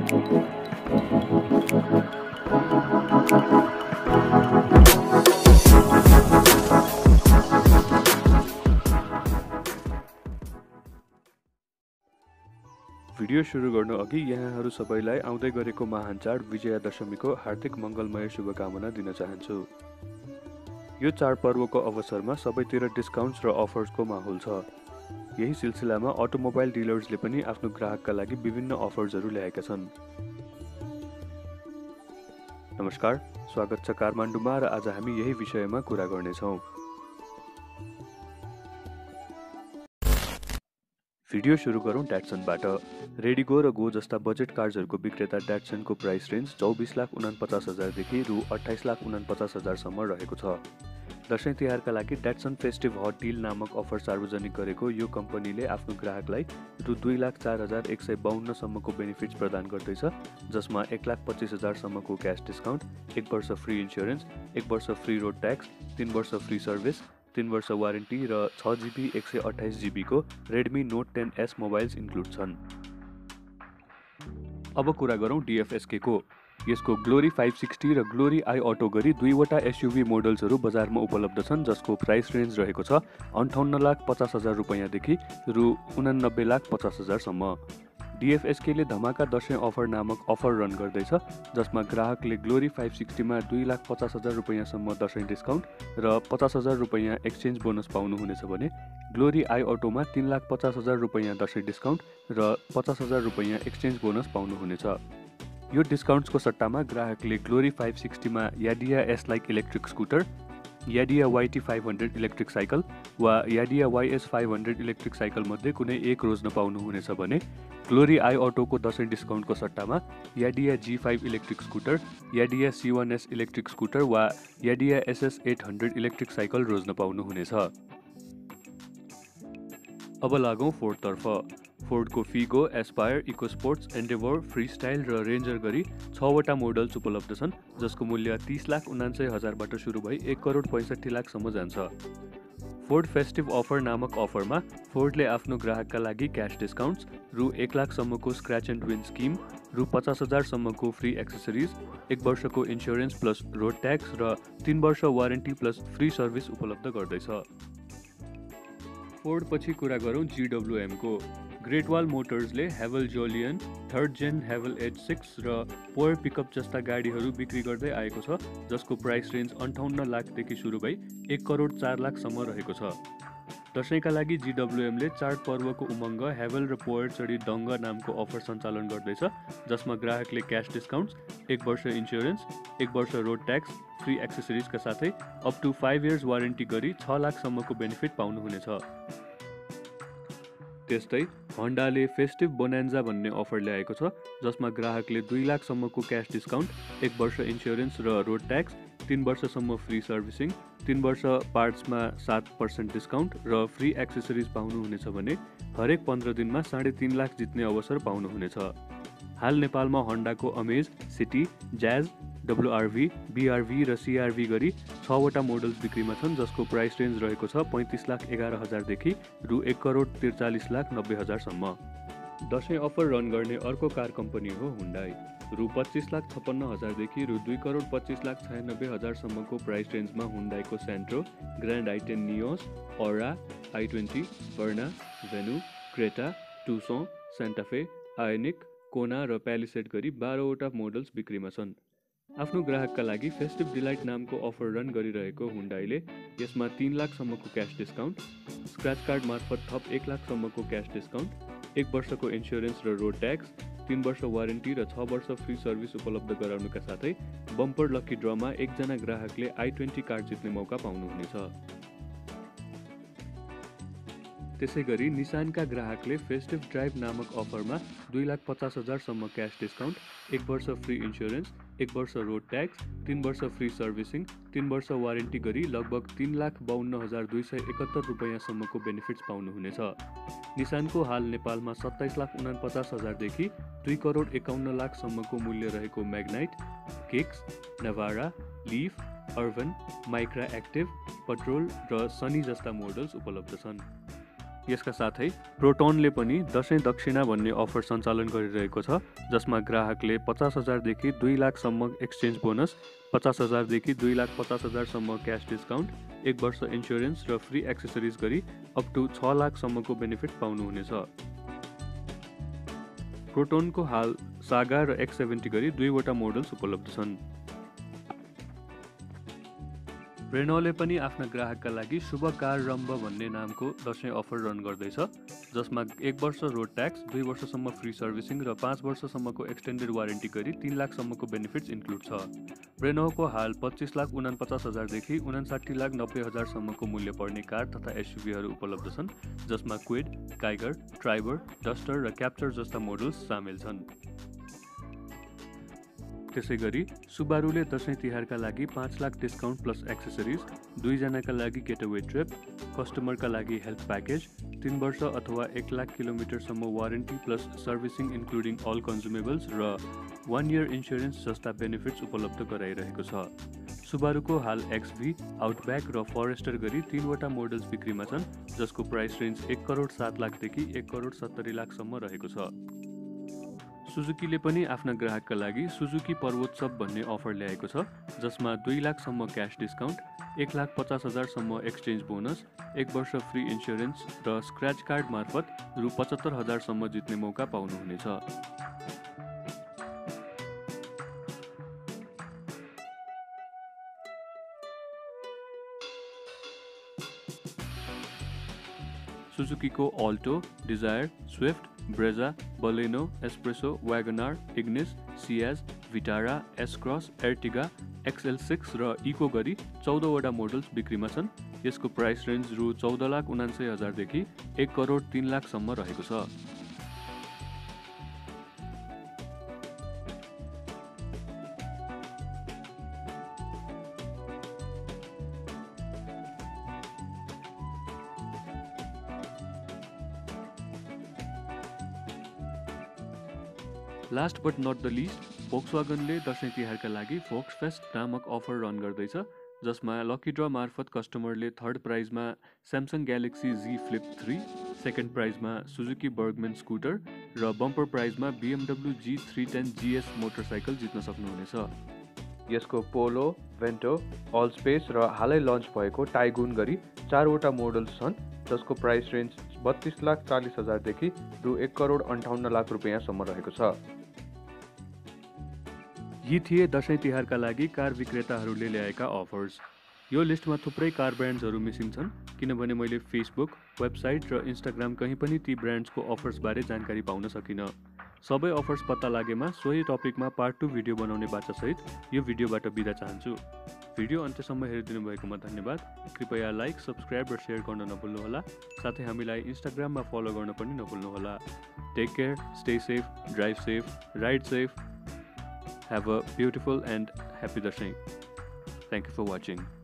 Video सुरु गर्न अघि यहाँहरु सबैलाई आउँदै गरेको महान चाड विजया दशमीको हार्दिक मंगलमय शुभकामना दिन चाहन्छु। यो चाडपर्वको अवसरमा सबैतिर डिस्काउन्ट्स र अफर्सको माहौल छ। यही सिलसिलामा अटोमोबाइल डिलर्सले पनि आफ्नो ग्राहकका लागि विभिन्न अफर्सहरू ल्याएका छन्। नमस्कार, स्वागत छ काठमाडौँमा र आज हामी यही विषयमा कुरा गर्नेछौं। भिडियो सुरु गरौं Datsunबाट। रेडिगो र गो जस्ता बजेट कार्सहरूको विक्रेता Datsunको प्राइस रेन्ज 24,49,000 देखि रु 28,49,000 सम्म रहेको छ। दशैं तिहारका लागि Datsun फेस्टिभ हट डिल नामक अफर सार्वजनिक गरेको यो कम्पनीले आफ्नो ग्राहकलाई रु 2,04,152 सम्मको बेनिफिट्स प्रदान गर्दैछ, जसमा 1,25,000 सम्मको क्याश डिस्काउन्ट, 1 वर्ष फ्री इन्स्योरेन्स, 1 वर्ष फ्री रोड ट्याक्स, 3 वर्ष फ्री सर्भिस, 3 वर्ष वारेन्टी र 6GB 128GB को Redmi Note 10S mobiles include छन्। अब कुरा गरौँ DFSK को। यसको ग्लोरी 560 र ग्लोरी i अटो गरी दुईवटा एसयूवी मोडल्सहरू बजारमा उपलब्ध छन्, जसको प्राइस रेन्ज रहेको छ 58,50,000 रुपैयाँदेखि रु 89,50,000 सम्म। डीएफएसकेले धमाका दशैं अफर नामक अफर रन गर्दैछ, जसमा ग्राहकले ग्लोरी 560 मा 2,50,000 रुपैयाँसम्म दशैं डिस्काउन्ट र 50,000 रुपैयाँ एक्सचेन्ज बोनस पाउनुहुनेछ भने ग्लोरी i अटोमा 3,50,000 रुपैयाँ दशैं डिस्काउन्ट र 50,000 रुपैयाँ एक्सचेन्ज बोनस पाउनुहुनेछ। यो डिस्काउन्ट्सको सट्टामा ग्राहकले ग्लोरी 560 मा Yadea S like electric scooter, Yadea YT 500 electric cycle वा याडिया वाइएस 500 इलेक्ट्रिक साइकल मध्ये कुनै एक रोज्न पाउनुहुनेछ भने ग्लोरी i अटोको दशैं डिस्काउन्टको सट्टामा Yadea G5 electric scooter, Yadea C1S electric scooter वा याडिया SS 800 इलेक्ट्रिक साइकल रोज्न पाउनुहुनेछ। अब लागौं फोर्डतर्फ। फोर्डको Figo, Aspire, EcoSports, Endeavour, Freestyle र रेन्जर गरी 6वटा मोडल्स उपलब्ध छन्, जसको मूल्य 30,99,000बाट सुरु भई 1,65,00,000 सम्म जान्छ। फोर्ड फेस्टिभ अफर नामक अफरमा फोर्डले आफ्नो ग्राहकका लागि क्याश डिस्काउन्ट्स, रु 1,00,000 सम्मको स्क्रैच एंड विन स्कीम, रु 50,000 सम्मको फ्री एक्सेसरीज, 1 वर्षको इन्स्योरेन्स प्लस रोड ट्याक्स र 3 वर्ष वारेन्टी प्लस फ्री सर्भिस उपलब्ध गर्दैछ। फोर्ड पछि कुरा गरौँ GWM को। ग्रेट वाल मोटर्सले Haval Jolion, third gen Haval H6 र पोर पिकअप जस्ता गाडीहरू बिक्री गर्दै आएको छ, जसको प्राइस रेन्ज 58,00,000 देखि सुरु भई 1,04,00,000 सम्म रहेको छ। दशैंका लागि GWMले चाडपर्वको उमङ्ग हेवल र पोएर चढी डङ्ग नामको अफर सञ्चालन गर्दैछ, जसमा ग्राहकले क्याश डिस्काउन्ट्स, 1 वर्ष इन्स्योरेन्स, 1 वर्ष रोड ट्याक्स, फ्री एक्सेसरिजका साथै अप टु 5 इयर्स वारेन्टी गरी 6,00,000 सम्मको बेनिफिट पाउनुहुनेछ। त्यस्तै होन्डाले फेस्टिभ बोनान्जा भन्ने अफर ल्याएको छ, जसमा ग्राहकले 2,00,000 सम्मको क्याश डिस्काउन्ट, 1 वर्ष इन्स्योरेन्स र रोड ट्याक्स, 3 वर्षसम्म फ्री सर्भिसिङ, 3 वर्ष पार्ट्समा 7% डिस्काउन्ट र फ्री एक्सेसरिज पाउनुहुनेछ भने हरेक 15 दिनमा 3,50,000 जित्ने अवसर पाउनुहुनेछ। हाल नेपालमा होन्डाको Amaze, City, Jazz, WRV, BRV र CRV गरी 6वटा मोडल्स बिक्रीमा छन्, जसको प्राइस रेन्ज रहेको छ 35,11,000 देखि रु 1,43,90,000 सम्म। दशैं अफर रन गर्ने अर्को कार कम्पनी हो हुन्डाई। रु 25,56,000 देखि रु 2,25,96,000 सम्मको प्राइस रेन्जमा हुन्डाईको Santro, Grand i10 Nios, Aura, i20, Verna, Venue, Creta, Tucson, Santa Fe, Ioniq, Kona र प्यालिसेड गरी 12वटा मोडल्स बिक्रीमा छन्। आफ्नो ग्राहकका लागि फेस्टिभ डिलाइट नामको अफर रन गरिरहेको हुन्डाईले यसमा 3,00,000 सम्मको क्याश डिस्काउन्ट, स्क्रैच कार्ड मार्फत थप 1,00,000 सम्मको क्याश डिस्काउन्ट, 1 वर्षको इन्स्योरेन्स र रोड ट्याक्स, 3 वर्ष वारेन्टी र 6 वर्ष फ्री सर्भिस उपलब्ध गराउनुका साथै बम्पर लकी ड्रमा एकजना ग्राहकले i20 कार्ड जित्ने मौका पाउनुहुनेछ। त्यसैगरी निसानका ग्राहकले फेस्टिभ ड्राइभ नामक अफरमा 2,50,000 सम्म क्याश डिस्काउन्ट, 1 वर्ष फ्री इन्स्योरेन्स, 1 वर्ष रोड ट्याक्स, 3 वर्ष फ्री सर्भिसिङ, 3 वर्ष वारेन्टी गरी लगभग 3,52,271 रुपैयाँसम्मको बेनिफिट्स पाउनुहुनेछ। निसानको हाल नेपालमा 27,49,000 देखि 2,51,00,000 सम्मको मूल्य रहेको Magnite, Kicks, Navara, Leaf, Urban, Micra Active, petrol र सनी जस्ता मोडल्स उपलब्ध छन्। यसका साथै प्रोटोनले पनि दशैं दक्षिणा भन्ने अफर सञ्चालन गरिरहेको छ, जसमा ग्राहकले 50,000 देखि 2 लाखसम्म एक्सचेन्ज बोनस, 50,000 देखि 2,50,000सम्म क्याश डिस्काउन्ट, 1 वर्ष इन्स्योरेन्स र फ्री एक्सेसरिज गरी अप टु 6 लाखसम्मको बेनिफिट पाउनुहुनेछ। प्रोटोनको हाल सागा र X70 गरी 2 वटा मोडल्स उपलब्ध छन्। रेनोले पनि आफ्ना ग्राहकका लागि शुभ कार रम्भ भन्ने नामको दशैं अफर रन गर्दैछ, जसमा 1 वर्ष रोड ट्याक्स, 2 वर्षसम्म फ्री सर्भिसिङ र 5 वर्षसम्मको एक्सटेन्डेड वारेन्टी गरी 3 लाखसम्मको बेनिफिट्स इन्क्लुड छ। रेनोको हाल 25,49,000 देखि 59,90,000सम्मको मूल्य पर्ने कार तथा एसयुभीहरू उपलब्ध छन्, जसमा क्विड, टाइगर, ट्राइबर, डस्टर र क्याप्चर जस्ता मोडल्स सामेल छन्। त्यसैगरी सुबारुले दशैं तिहारका लागि 5 लाख डिस्काउन्ट प्लस एक्सेसरिज, 2 जनाका लागि गेटअवे ट्रिप, कस्टमरका लागि हेल्थ प्याकेज, 3 वर्ष अथवा 1 लाख किलोमिटरसम्म warranty plus servicing including all consumables र 1 इयर इन्स्योरेन्स जस्ता बेनिफिट्स उपलब्ध गराइरहेको छ। सुबारुको हाल एक्सभी, आउटब्याक र फरेस्टर गरी 3 वटा मोडल्स बिक्रीमा छन्, जसको प्राइस रेन्ज 1,07,00,000 देखि 1,70,00,000सम्म रहेको छ। सुजुकीले पनि आफ्ना ग्राहकका लागि सुजुकी पर्वोत्सव भन्ने अफर ल्याएको छ, जसमा 2 लाखसम्म क्याश डिस्काउन्ट, 1,50,000सम्म एक्सचेन्ज बोनस, 1 वर्ष फ्री इन्स्योरेन्स र स्क्रैच कार्ड मार्फत ₹75,000सम्म जित्ने मौका पाउनुहुनेछ। सुजुकीको Alto, Dzire, Swift, Brezza, Baleno, Espresso, WagonR, Ignis, Ciaz, Vitara, S Cross, Ertiga, XL6 र इको गरी 14 वटा मोडल्स बिक्रीमा छन्। यसको प्राइस रेन्ज ₹14,79,000 देखि 1,03,00,000सम्म रहेको छ। Last but not the list, फोक्सवागनले दशैं तिहारका लागि फोक्सफेस्ट नामक अफर रन गर्दैछ, जसमा लकी ड्र मार्फत कस्टमरले थर्ड प्राइजमा Samsung Galaxy Z Flip 3, second प्राइजमा सुजुकी बर्गमैन स्कूटर र बम्पर प्राइजमा BMW G310 GS मोटरसाइकल जित्न सक्नुहुनेछ। यसको पोलो, वेन्टो, अलस्पेस र हालै लन्च भएको टाइगुन गरी 4 वटा मोडल्स छन्, जसको प्राइस रेन्ज ₹32,40,000 देखि ₹1,58,00,000 रहेको छ। यी थिए दशैं तिहारका लागि कार विक्रेताहरूले ल्याएका अफर्स। यो लिस्टमा थुप्रै कार ब्रान्ड्सहरू मिसिङ छन्, किनभने मैले फेसबुक, वेबसाइट र इन्स्टाग्राम कहीँ पनि ती ब्रान्ड्सको अफर्सबारे जानकारी पाउन सकिनँ। सबै अफर्स पत्ता लागेमा सोही टपिकमा पार्ट 2 भिडियो बनाउने बाचासहित यो भिडियोबाट बिदा चाहन्छु। भिडियो अन्त्यसम्म हेरिदिनु भएकोमा धन्यवाद। कृपया लाइक, सब्सक्राइब र सेयर गर्न नभुल्नुहोला। साथै हामीलाई इन्स्टाग्राममा फलो गर्न पनि नभुल्नुहोला। Take care, stay safe, drive safe, ride safe. Have a beautiful and happy Dashain. Thank you for watching.